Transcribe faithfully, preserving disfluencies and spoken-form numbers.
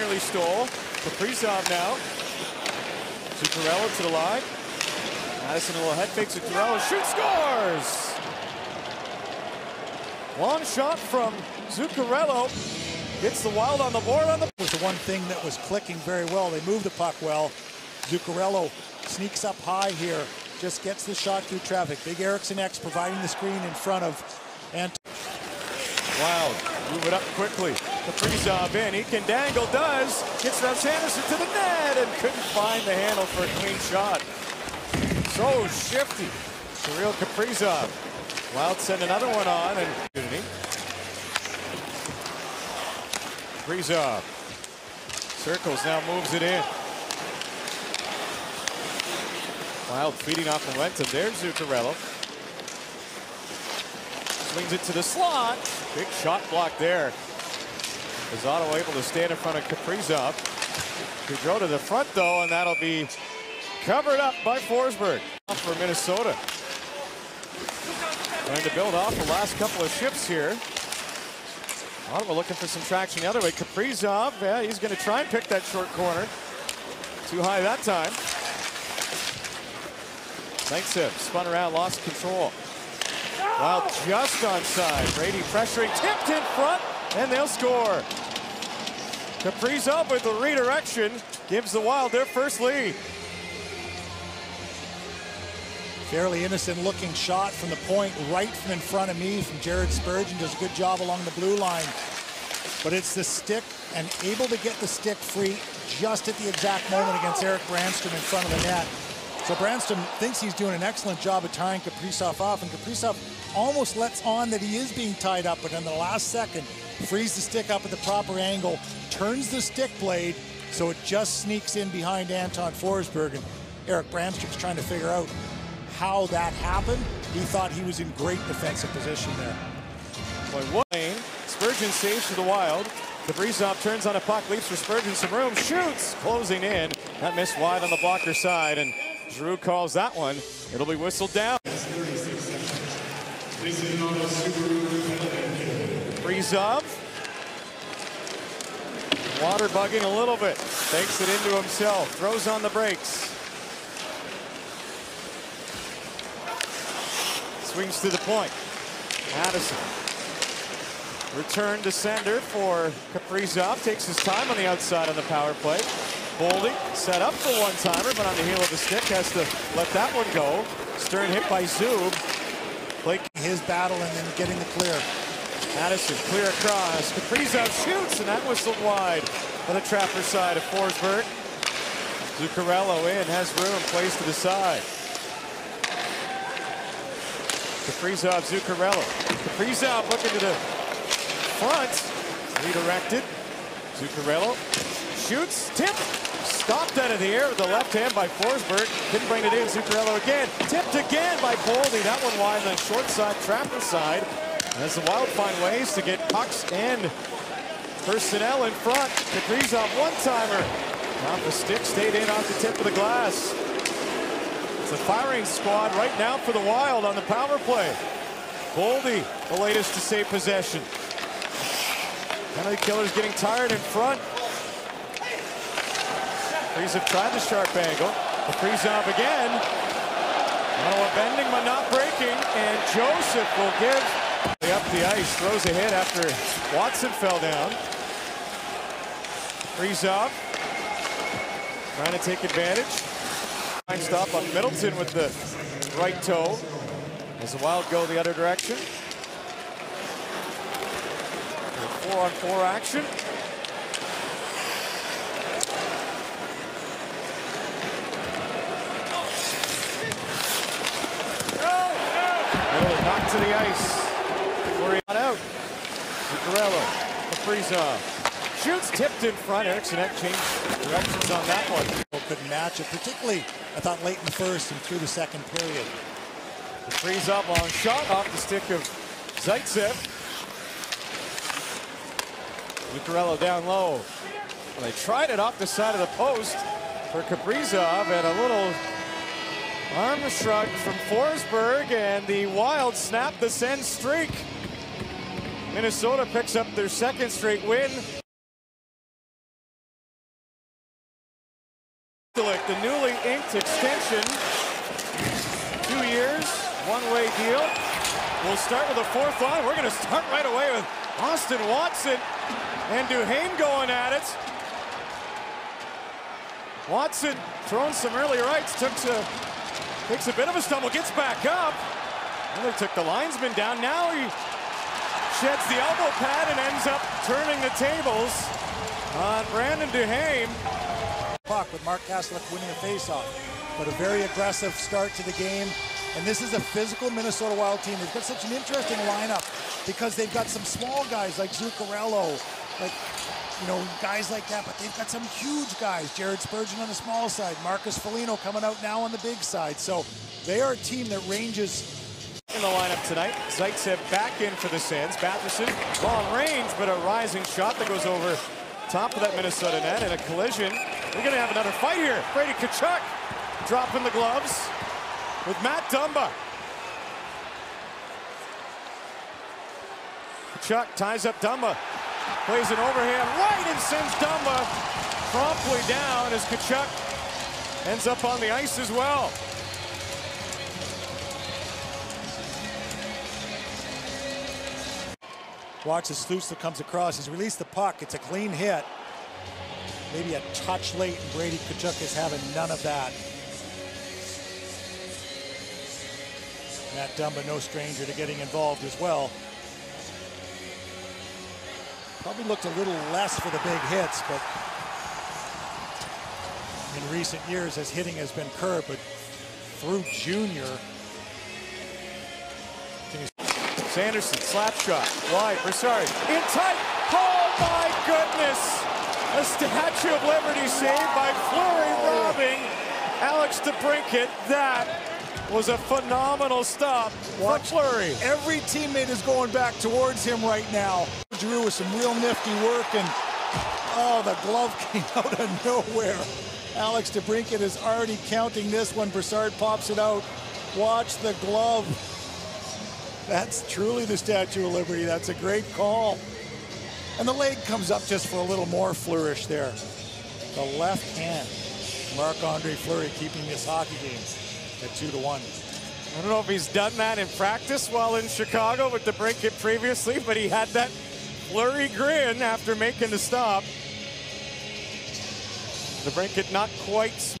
Nearly stole. Kaprizov now. Zuccarello to the line. Addison a little head fake. Zuccarello shoots, scores! Long shot from Zuccarello. Gets the Wild on the board. On the it was the one thing that was clicking very well. They moved the puck well. Zuccarello sneaks up high here. Just gets the shot through traffic. Big Erickson X providing the screen in front of Ant. Wild move it up quickly. Kaprizov in. He can dangle, does. Gets around Sanderson to the net and couldn't find the handle for a clean shot. So shifty. Surreal Kaprizov. Wild send another one on and Kaprizov circles now, moves it in. Wild feeding off momentum. There's Zuccarello. Swings it to the slot. Big shot block there. Is Ottawa able to stand in front of Kaprizov? Goudreau to the front though, and that'll be covered up by Forsberg. For Minnesota. Trying to build off the last couple of shifts here. Ottawa looking for some traction the other way. Kaprizov, yeah, he's going to try and pick that short corner. Too high that time. Zaitsev spun around, lost control. Wild just onside. Brady pressuring, tipped in front, and they'll score. Kaprizov with the redirection gives the Wild their first lead. Fairly innocent looking shot from the point right from in front of me from Jared Spurgeon. Does a good job along the blue line. But it's the stick and able to get the stick free just at the exact moment against Eric Brännström in front of the net. So Brännström thinks he's doing an excellent job of tying Kaprizov off, and Kaprizov almost lets on that he is being tied up, but in the last second frees the stick up at the proper angle, turns the stick blade so it just sneaks in behind Anton Forsberg, and Eric Brännström's trying to figure out how that happened. He thought he was in great defensive position there. Boy, Spurgeon saves for the Wild. Kaprizov turns on a puck, leaps for Spurgeon some room, shoots, closing in. That missed wide on the blocker side, and Giroux calls that one. It'll be whistled down. Kaprizov. Water bugging a little bit. Takes it into himself, throws on the brakes. Swings to the point. Addison. Return to sender for Kaprizov. Takes his time on the outside on the power play. Boldy set up the one-timer, but on the heel of the stick has to let that one go. Stern hit by Zub. Blake his battle and then getting the clear. Addison clear across. Kaprizov shoots, and that whistled wide on the trapper side of Forsberg. Zuccarello in, has room, plays to the side. Kaprizov, Zuccarello. Kaprizov looking to the front. Redirected. Zuccarello shoots. Tip. Stopped out of the air with the left hand by Forsberg. Didn't bring it in. Zuccarello again. Tipped again by Boldy. That one wide on the short side, trapper side. As the Wild find ways to get pucks and personnel in front. Kaprizov one-timer. Off the stick, stayed in off the tip of the glass. The firing squad right now for the Wild on the power play. Boldy, the latest to save possession. Penalty killer's getting tired in front. Kaprizov tried the sharp angle. Kaprizov again. Ottawa bending but not breaking, and Joseph will give up the ice. Throws a hit after Watson fell down. Kaprizov trying to take advantage. Stop on Middleton with the right toe as the Wild go the other direction. Four on four action. Knocked to the ice. Fleury out. Zuccarello, Kaprizov shoots, tipped in front. Erickson changed directions on that one. Couldn't match it, particularly I thought late in the first and through the second period. The freeze up long shot off the stick of Zaitsev. Zuccarello down low. Well, they tried it off the side of the post for Kaprizov, and a little arm shrug from Forsberg, and the Wild snap the send streak. Minnesota picks up their second straight win. Kastluck, the newly inked extension, two years, one-way deal. We'll start with the fourth line. We're going to start right away with Austin Watson and Duhaime going at it. Watson thrown some early rights, took to, takes a bit of a stumble, gets back up. Miller took the linesman down. Now he sheds the elbow pad and ends up turning the tables on Brandon Duhaime. Puck with Mark Kastluck winning a faceoff, but a very aggressive start to the game. And this is a physical Minnesota Wild team. They've got such an interesting lineup because they've got some small guys like Zuccarello, like, you know, guys like that, but they've got some huge guys. Jared Spurgeon on the small side, Marcus Foligno coming out now on the big side. So they are a team that ranges. In the lineup tonight, Zaitsev back in for the Sens. Batherson, long range, but a rising shot that goes over top of that Minnesota net and a collision. We're going to have another fight here. Brady Tkachuk dropping the gloves with Matt Dumba. Tkachuk ties up Dumba, plays an overhand right and sends Dumba promptly down as Tkachuk ends up on the ice as well. Watch as Sluister comes across. He's released the puck. It's a clean hit. Maybe a touch late, and Brady Tkachuk is having none of that. Matt Dumba, no stranger to getting involved as well. Probably looked a little less for the big hits, but in recent years, his hitting has been curbed, but through junior. Sanderson, slap shot, wide, Broussard, in tight, oh my goodness! A Statue of Liberty saved by Fleury robbing Alex DeBrincat. That was a phenomenal stop for Fleury. Every teammate is going back towards him right now. Drew with some real nifty work, and oh, the glove came out of nowhere. Alex DeBrincat is already counting this one. Broussard pops it out. Watch the glove. That's truly the Statue of Liberty. That's a great call. And the leg comes up just for a little more flourish there. The left hand. Marc-Andre Fleury keeping this hockey game at two to one. I don't know if he's done that in practice while in Chicago with DeBrincat previously, but he had that Fleury grin after making the stop. DeBrincat not quite.